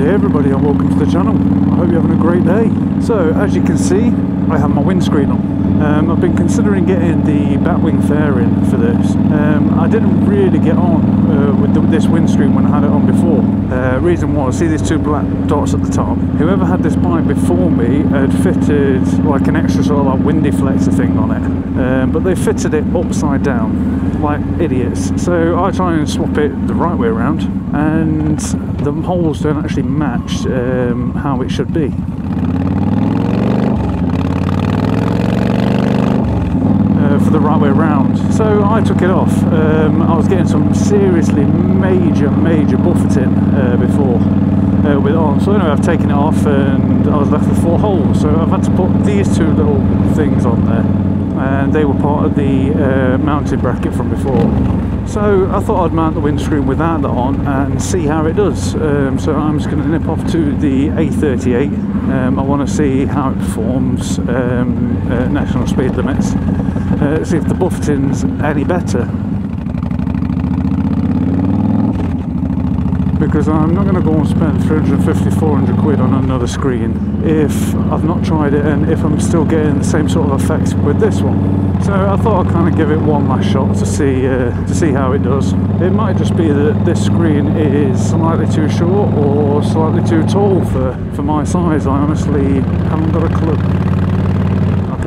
Hey everybody, and welcome to the channel. I hope you're having a great day. So as you can see, I have my windscreen on. I've been considering getting the batwing fairing for this. I didn't really get on with this windscreen when I had it on before. Reason was, see these two black dots at the top? Whoever had this bike before me had fitted like an extra sort of like wind deflector thing on it, but they fitted it upside down like idiots. So I try and swap it the right way around, and the holes don't actually match how it should be. The right way around, so I took it off. I was getting some seriously major buffeting before with it on, so anyway I've taken it off and I was left with four holes, so I've had to put these two little things on there, and they were part of the mounting bracket from before. So I thought I'd mount the windscreen without that on and see how it does. So I'm just going to nip off to the A38. I want to see how it performs at national speed limits. See if the buffeting's any better, because I'm not going to go and spend 350, 400 quid on another screen if I've not tried it and if I'm still getting the same sort of effects with this one. So I thought I'd kind of give it one last shot to see how it does. It might just be that this screen is slightly too short or slightly too tall for my size. I honestly haven't got a clue.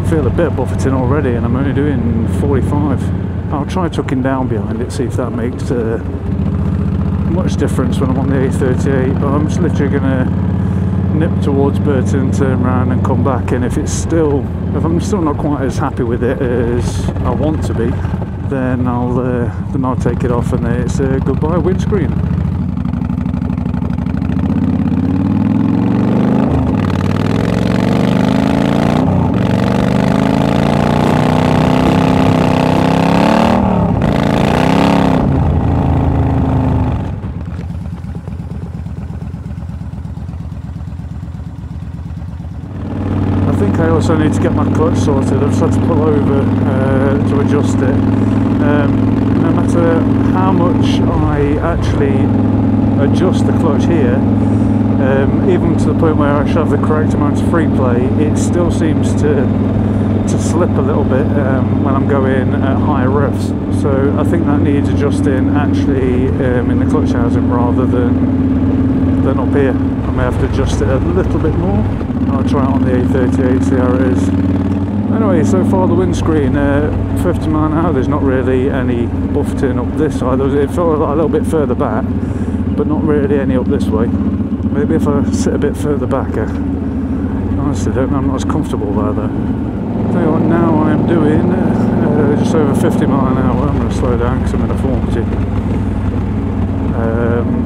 Feel a bit of buffeting already, and I'm only doing 45. I'll try tucking down behind it, see if that makes much difference when I'm on the A38, but I'm just literally gonna nip towards Burton, turn around and come back, and if I'm still not quite as happy with it as I want to be, then I'll take it off, and then it's a goodbye windscreen. I need to get my clutch sorted. I've just had to pull over to adjust it. No matter how much I actually adjust the clutch here, even to the point where I shove the correct amount of free play, it still seems to slip a little bit when I'm going at higher revs. So I think that needs adjusting actually in the clutch housing rather than up here. I may have to adjust it a little bit more. I'll try it on the A38, see how it is. Anyway, so far the windscreen, 50 mile an hour, there's not really any buffeting up this side. It felt a little bit further back, but not really any up this way. Maybe if I sit a bit further back, I honestly don't know, I'm not as comfortable there though. Tell you what, now I am doing just over 50 mile an hour. I'm going to slow down because I'm in a 40.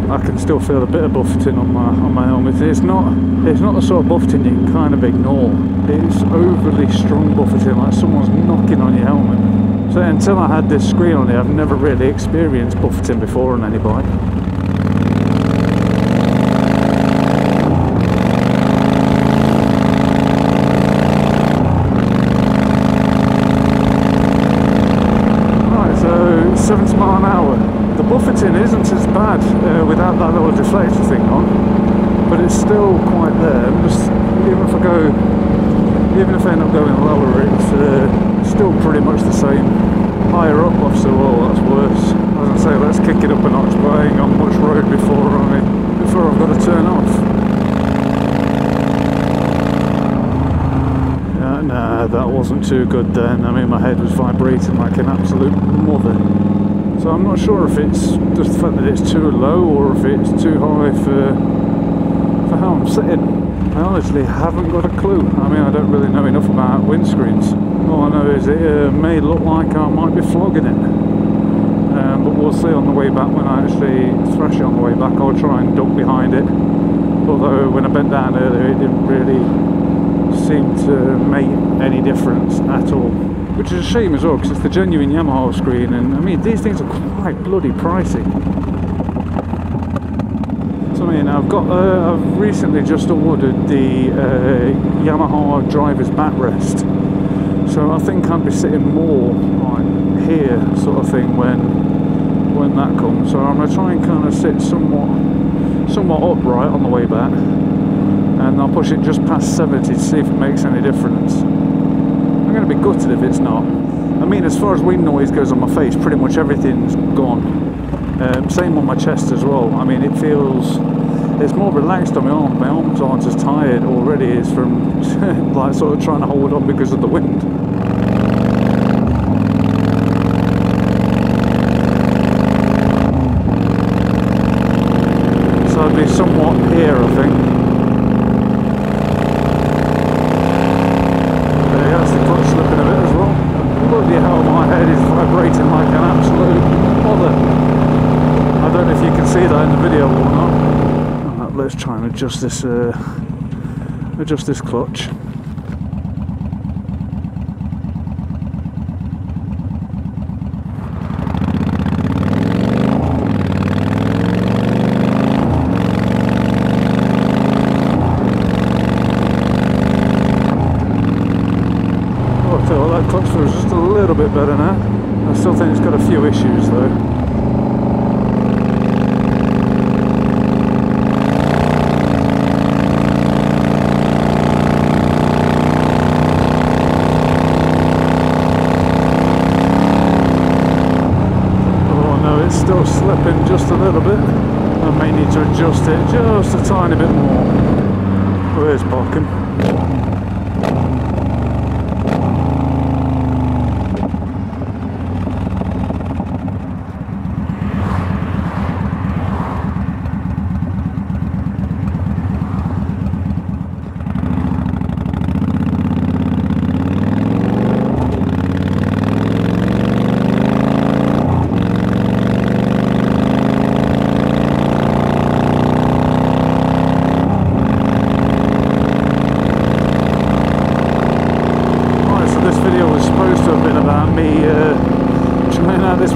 I can still feel a bit of buffeting on my helmet. It's not the sort of buffeting you can kind of ignore. It's overly strong buffeting, like someone's knocking on your helmet. So until I had this screen on it, I've never really experienced buffeting before on any bike. Right, so 70 mile an hour. The buffeting isn't as bad without that little deflector thing on, but it's still quite there. Even if I end up going lower, it's still pretty much the same. Higher up, I've said, well, that's worse. As I say, let's kick it up a notch, but I ain't got much road before I've got to turn off. Nah, that wasn't too good then. I mean, my head was vibrating like an absolute mother. So I'm not sure if it's just the fact that it's too low or if it's too high for how I'm sitting. I honestly haven't got a clue. I mean, I don't really know enough about windscreens. All I know is it may look like I might be flogging it. But we'll see on the way back. When I actually thrash it on the way back, I'll try and duck behind it. Although when I bent down earlier, it didn't really seem to make any difference at all. Which is a shame as well, because it's the genuine Yamaha screen, and I mean, these things are quite bloody pricey. So I mean, I've recently just ordered the Yamaha driver's backrest, so I think I'd be sitting more like here sort of thing when when that comes, so I'm going to try and kind of sit somewhat upright on the way back, and I'll push it just past 70 to see if it makes any difference. I'm going to be gutted if it's not. I mean, as far as wind noise goes on my face, pretty much everything's gone. Same on my chest as well. I mean, it feels, it's more relaxed on my arm. My arms aren't as tired already as from like sort of trying to hold on because of the wind. So I'd be somewhat here, I think. Let's try and adjust this clutch. Oh, I feel like that clutch feels just a little bit better now. I still think it's got a few issues though. Still slipping just a little bit. I may need to adjust it just a tiny bit more. Where's parking?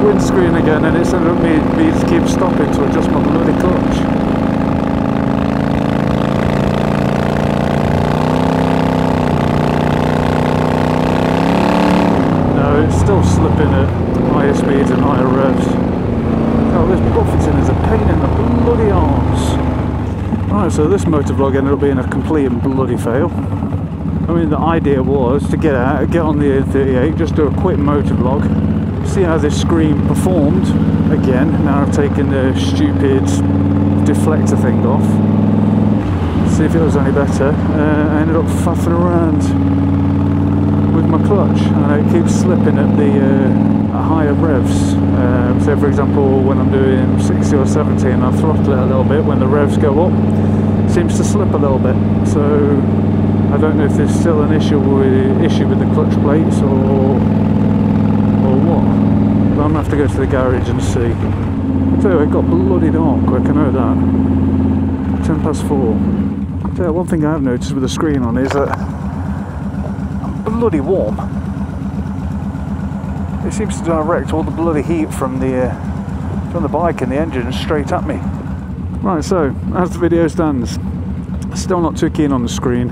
Windscreen again, and it's ended up me to keep stopping to adjust my bloody clutch. No, it's still slipping at higher speeds and higher revs. Oh, this buffeting is a pain in the bloody arms. Right, so this motovlog ended up being a complete and bloody fail. I mean, the idea was to get out, get on the A38, just do a quick motovlog. See how this screen performed again. Now I've taken the stupid deflector thing off. See if it was any better. I ended up faffing around with my clutch, and it keeps slipping at the higher revs. So for example, when I'm doing 60 or 70 and I throttle it a little bit, when the revs go up, it seems to slip a little bit. So I don't know if there's still an issue with the clutch plates or what, but I'm going to have to go to the garage and see. So it got bloody dark quick, I know that. 4:10. So one thing I have noticed with the screen on is that I'm bloody warm. It seems to direct all the bloody heat from the bike and the engine straight at me. Right, so as the video stands, still not too keen on the screen.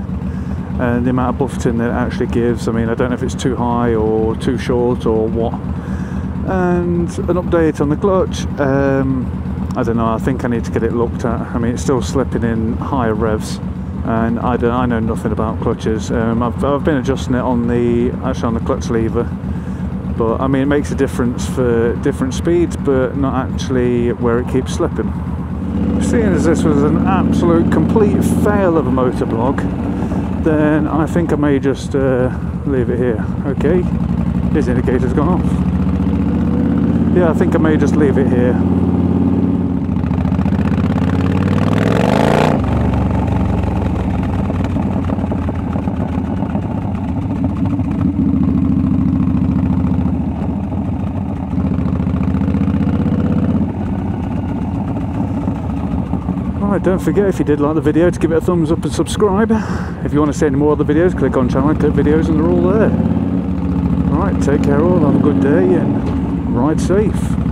And the amount of buffeting that it actually gives. I mean, I don't know if it's too high or too short or what. And an update on the clutch, I don't know, I think I need to get it looked at. I mean, it's still slipping in higher revs, and I know nothing about clutches. I've been adjusting it on the clutch lever, but I mean, it makes a difference for different speeds, but not actually where it keeps slipping. Seeing as this was an absolute complete fail of a motovlog, then I think I may just leave it here. Okay, his indicator's gone off. Yeah, I think I may just leave it here. Don't forget, if you did like the video, to give it a thumbs up and subscribe. If you want to see any more other videos, click on channel, click videos, and they're all there. Alright, take care all, have a good day, and ride safe.